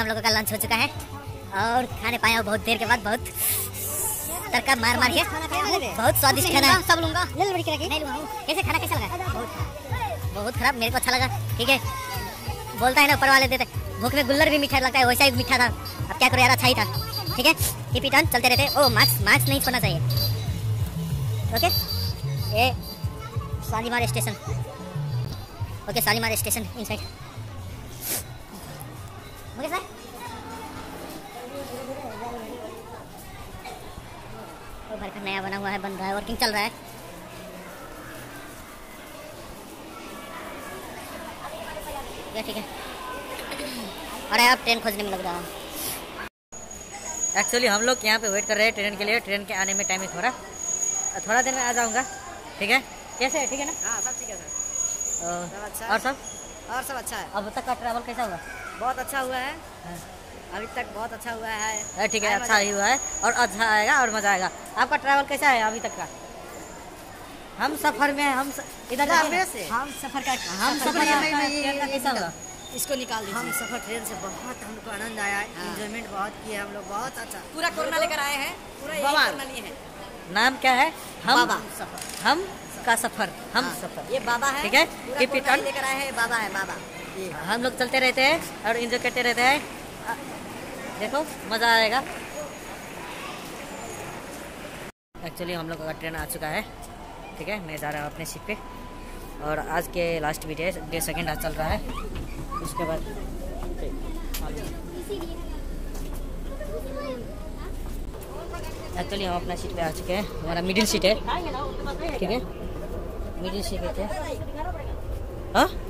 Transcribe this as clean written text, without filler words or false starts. हम लोगों का लंच हो चुका है और खाने पाए बहुत देर के बाद, बहुत तड़का मार मार के बहुत स्वादिष्ट खाना है। सब लूंगा, कैसे खाना कैसा लगा? बहुत खराब, मेरे को अच्छा लगा। ठीक है, बोलता है ना ऊपर वाले देते, भूख में गुल्लर भी मीठा लगता है, वैसा ही मीठा था। अब क्या करो यार, अच्छा ही था। ठीक है, कीप इट ऑन, चलते रहते। ओ मास्क नहीं छोड़ना चाहिए। ओके, ये Shalimar station. Okay, Shalimar station inside. Okay sir, घर का नया बना हुआ है, बन रहा है, वर्किंग चल रहा है। ठीक है, अरे आप ट्रेन खोजने में लग रहा हूँ। एक्चुअली हम लोग यहाँ पे वेट कर रहे हैं ट्रेन के लिए। ट्रेन के आने में टाइम ही थोड़ा देर में आ जाऊँगा। ठीक है, कैसे है? ठीक है ना? हाँ, सब ठीक है सर। सब अच्छा है। और सब अच्छा है। अब तक का ट्रैवल कैसा हुआ? बहुत अच्छा हुआ है। हाँ। अभी तक बहुत अच्छा हुआ है। ठीक है, अच्छा ही हुआ है और अच्छा आएगा और मज़ा आएगा। आपका ट्रैवल कैसा है अभी तक का? हम सफ़र में कैसा हुआ, इसको निकाल दीजिए। हम सफ़र ट्रेन से बहुत हमको आनंद आया, एंजॉयमेंट बहुत किया हम लोग, बहुत अच्छा। पूरा कोरोना लेकर आए हैं, पूरा। नाम क्या है? हम का सफर, हम सफर। ये बाबा है। ठीक है, लेकर आए हैं, बाबा है, बाबा। हम लोग चलते रहते हैं और एंजॉय करते रहते हैं। देखो, मज़ा आएगा। एक्चुअली हम लोग का ट्रेन आ चुका है। ठीक है, मैं जा रहा हूँ अपने सीट पे। और आज के लास्ट भी डे सेकेंड आज चल रहा है। उसके बाद एक्चुअली हम अपना सीट पे आ चुके हैं। हमारा मिडिल सीट है। ठीक है, मिडिल सीट पे थे। हाँ,